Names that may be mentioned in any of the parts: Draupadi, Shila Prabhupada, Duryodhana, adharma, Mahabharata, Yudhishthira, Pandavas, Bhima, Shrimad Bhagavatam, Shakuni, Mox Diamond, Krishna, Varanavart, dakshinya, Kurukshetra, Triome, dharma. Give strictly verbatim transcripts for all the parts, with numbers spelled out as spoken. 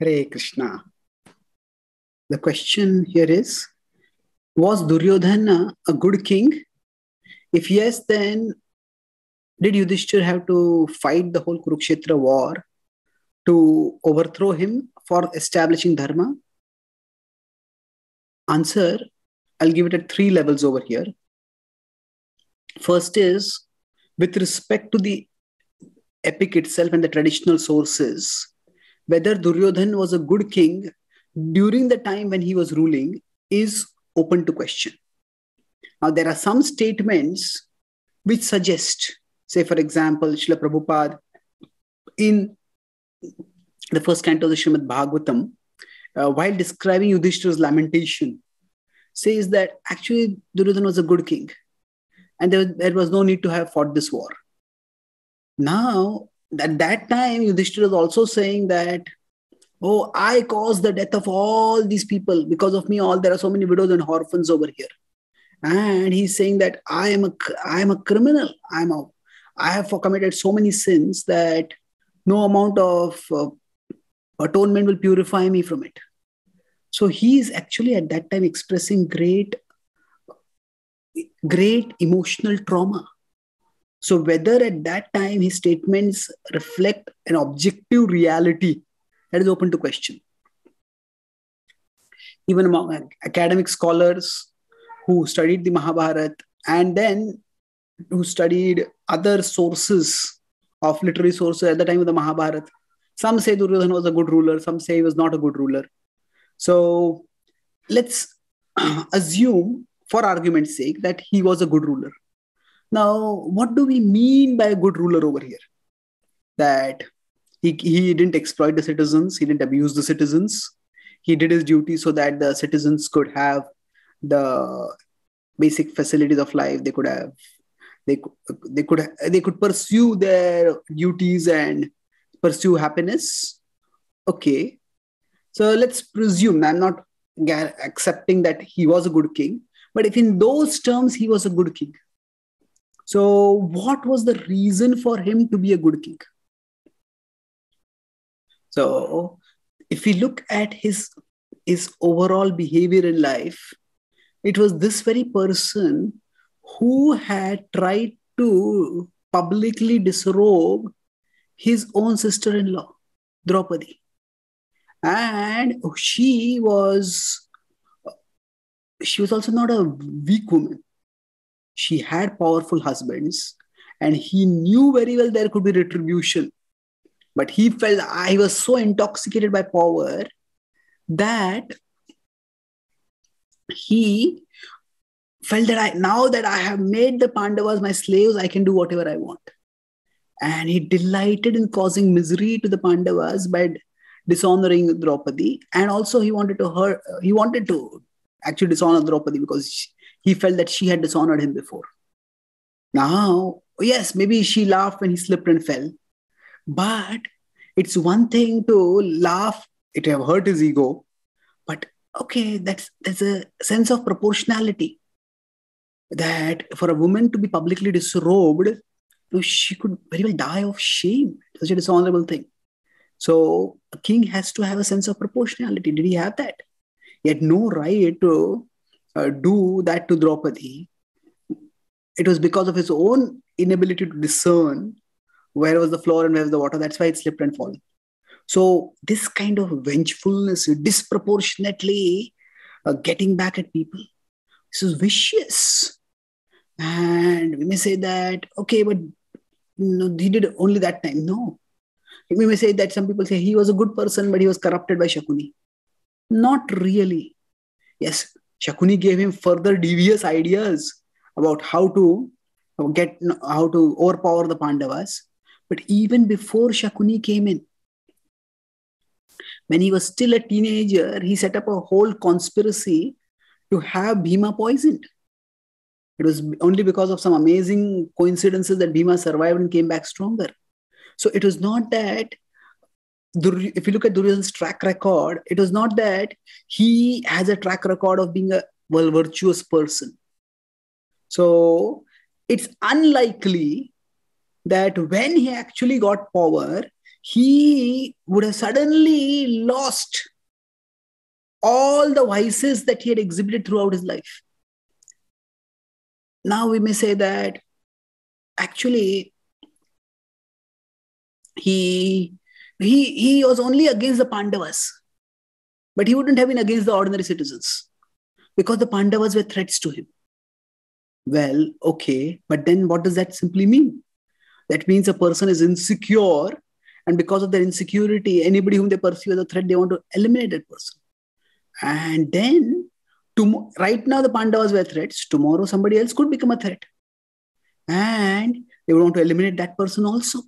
Hare Krishna. The question here is, was Duryodhana a good king? If yes, then did Yudhishthira have to fight the whole Kurukshetra war to overthrow him for establishing dharma? Answer, I'll give it at three levels over here. First is, with respect to the epic itself and the traditional sources, whether Duryodhana was a good king during the time when he was ruling is open to question. Now, there are some statements which suggest, say for example, Shila Prabhupada in the first canto of the Shrimad Bhagavatam, uh, while describing Yudhishthira's lamentation, says that actually Duryodhana was a good king and there, there was no need to have fought this war. Now, at that time, Yudhishthira is also saying that, oh, I caused the death of all these people. Because of me, all there are so many widows and orphans over here. And he's saying that I am a, I am a criminal. I'm a, I have committed so many sins that no amount of uh, atonement will purify me from it. So he is actually at that time expressing great, great emotional trauma. So whether at that time his statements reflect an objective reality, that is open to question. Even among academic scholars who studied the Mahabharata and then who studied other sources of literary sources at the time of the Mahabharata, some say Duryodhana was a good ruler, some say he was not a good ruler. So let's assume, for argument's sake, that he was a good ruler. Now, what do we mean by a good ruler over here? That he, he didn't exploit the citizens, he didn't abuse the citizens. He did his duty so that the citizens could have the basic facilities of life. They could have, they could, they could, they could pursue their duties and pursue happiness. Okay. So let's presume, I'm not accepting that he was a good king, but if in those terms, he was a good king. So what was the reason for him to be a good king? So if we look at his, his overall behavior in life, it was this very person who had tried to publicly disrobe his own sister-in-law, Draupadi. And she was, she was also not a weak woman. She had powerful husbands and he knew very well there could be retribution. But he felt I was so intoxicated by power that he felt that I, now that I have made the Pandavas my slaves, I can do whatever I want. And he delighted in causing misery to the Pandavas by dishonoring Draupadi. And also he wanted to hurt, he wanted to actually dishonor Draupadi because she, he felt that she had dishonored him before. Now, yes, maybe she laughed when he slipped and fell. But it's one thing to laugh. It have hurt his ego. But okay, that's, there's a sense of proportionality. That for a woman to be publicly disrobed, she could very well die of shame. Such a dishonorable thing. So a king has to have a sense of proportionality. Did he have that? He had no right to Uh, do that to Draupadi. It was because of his own inability to discern where was the floor and where was the water. That's why it slipped and fallen. So this kind of vengefulness, disproportionately uh, getting back at people, this is vicious. And we may say that, okay, but no, he did only that time. No. We may say that some people say he was a good person, but he was corrupted by Shakuni. Not really. Yes. Shakuni gave him further devious ideas about how to get, how to overpower the Pandavas. But even before Shakuni came in, when he was still a teenager, he set up a whole conspiracy to have Bhima poisoned. It was only because of some amazing coincidences that Bhima survived and came back stronger. So it was not that, if you look at Duryodhana's track record, it was not that he has a track record of being a well, virtuous person. So it's unlikely that when he actually got power, he would have suddenly lost all the vices that he had exhibited throughout his life. Now we may say that actually he, he, he was only against the Pandavas, but he wouldn't have been against the ordinary citizens because the Pandavas were threats to him. Well, okay, but then what does that simply mean? That means a person is insecure, and because of their insecurity, anybody whom they perceive as a threat, they want to eliminate that person. And then, tom- right now the Pandavas were threats, tomorrow somebody else could become a threat. And they would want to eliminate that person also.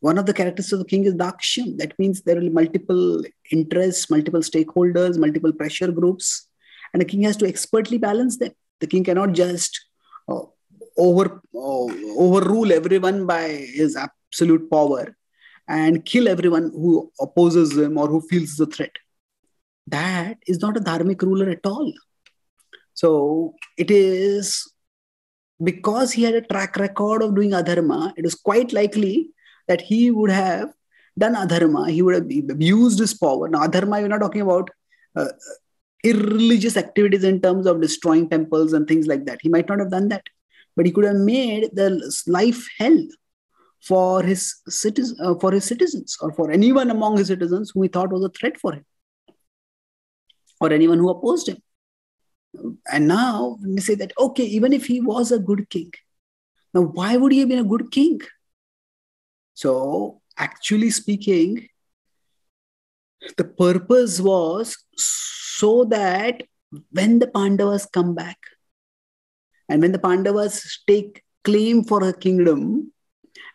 One of the characteristics of the king is dakshinya. That means there will be multiple interests, multiple stakeholders, multiple pressure groups. And the king has to expertly balance them. The king cannot just uh, over, uh, overrule everyone by his absolute power and kill everyone who opposes him or who feels the threat. That is not a dharmic ruler at all. So it is because he had a track record of doing adharma, it is quite likely that he would have done adharma. He would have abused his power. Now, adharma, we're not talking about uh, irreligious activities in terms of destroying temples and things like that. He might not have done that, but he could have made the life hell for his, citizen, uh, for his citizens or for anyone among his citizens who he thought was a threat for him, or anyone who opposed him. And now we say that, okay, even if he was a good king, now why would he have been a good king? So actually speaking, the purpose was so that when the Pandavas come back and when the Pandavas take claim for a kingdom,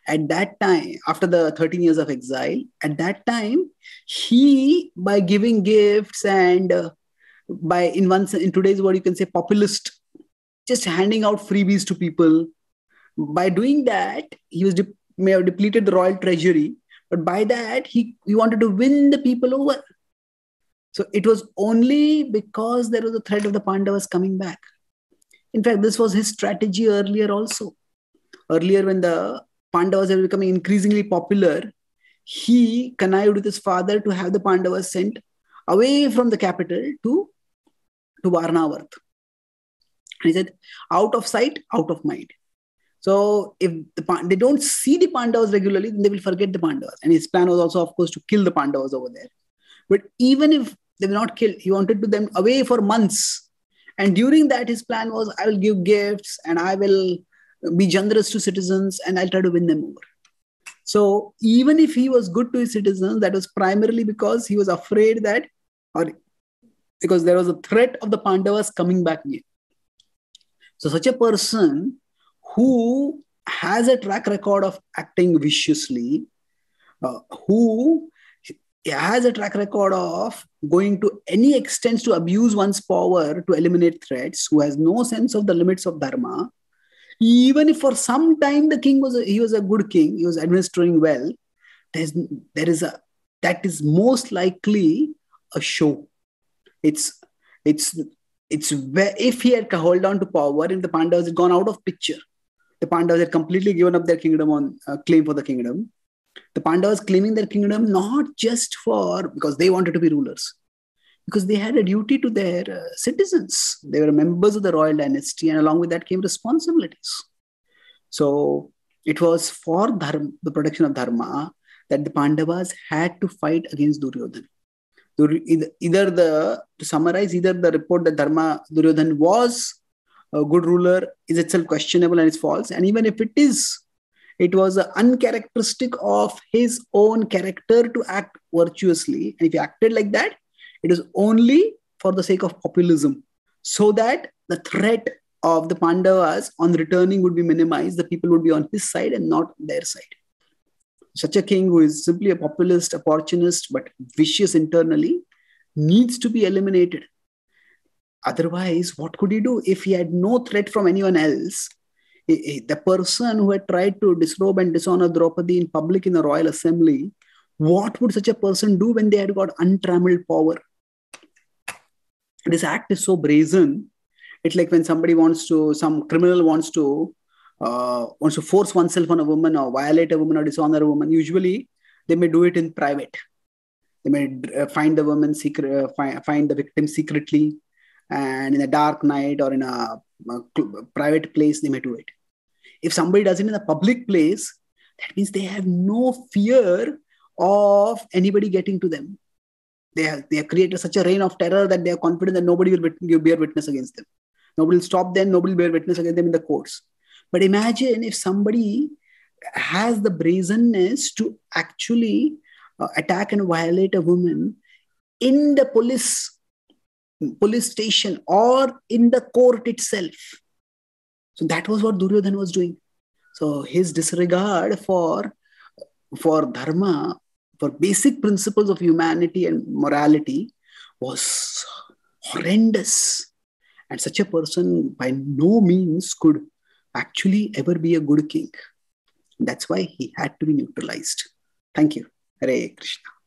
at that time, after the thirteen years of exile, at that time, he, by giving gifts and uh, by, in one in today's word, you can say populist, just handing out freebies to people. By doing that, he was de- may have depleted the royal treasury, but by that, he, he wanted to win the people over. So it was only because there was a threat of the Pandavas coming back. In fact, this was his strategy earlier also. Earlier when the Pandavas were becoming increasingly popular, he connived with his father to have the Pandavas sent away from the capital to, to Varanavart. And he said, out of sight, out of mind. So if the, they don't see the Pandavas regularly, then they will forget the Pandavas. And his plan was also, of course, to kill the Pandavas over there. But even if they were not killed, he wanted them away for months. And during that, his plan was, I will give gifts and I will be generous to citizens and I'll try to win them over. So even if he was good to his citizens, that was primarily because he was afraid that, or because there was a threat of the Pandavas coming back again. So such a person who has a track record of acting viciously, uh, who has a track record of going to any extents to abuse one's power to eliminate threats, who has no sense of the limits of dharma, even if for some time the king was a, he was a good king, he was administering well, there's there is a that is most likely a show. It's it's it's where, if he had held on to power, if the Pandavas had gone out of picture, the Pandavas had completely given up their kingdom on uh, claim for the kingdom. The Pandavas claiming their kingdom not just for because they wanted to be rulers, because they had a duty to their uh, citizens. They were members of the royal dynasty, and along with that came responsibilities. So it was for dharma, the protection of dharma, that the Pandavas had to fight against Duryodhana. Either the, to summarize, either the report that dharma Duryodhana was a good ruler is itself questionable and it's false. And even if it is, it was uncharacteristic of his own character to act virtuously. And if he acted like that, it is only for the sake of populism, so that the threat of the Pandavas on returning would be minimized. The people would be on his side and not their side. Such a king who is simply a populist, opportunist, but vicious internally, needs to be eliminated. Otherwise, what could he do if he had no threat from anyone else? The person who had tried to disrobe and dishonor Draupadi in public in the royal assembly, what would such a person do when they had got untrammeled power? This act is so brazen. It's like when somebody wants to, some criminal wants to, uh, wants to force oneself on a woman or violate a woman or dishonor a woman. Usually They may do it in private. They may find the woman secret, find the victim secretly, and in a dark night or in a private place, they may do it. If somebody does it in a public place, that means they have no fear of anybody getting to them. They have, they have created such a reign of terror that they are confident that nobody will bear witness against them. Nobody will stop them. Nobody will bear witness against them in the courts. But imagine if somebody has the brazenness to actually uh, attack and violate a woman in the police, police station or in the court itself. So that was what Duryodhana was doing. So his disregard for, for dharma, for basic principles of humanity and morality, was horrendous. And such a person by no means could actually ever be a good king. That's why he had to be neutralized. Thank you. Hare Krishna.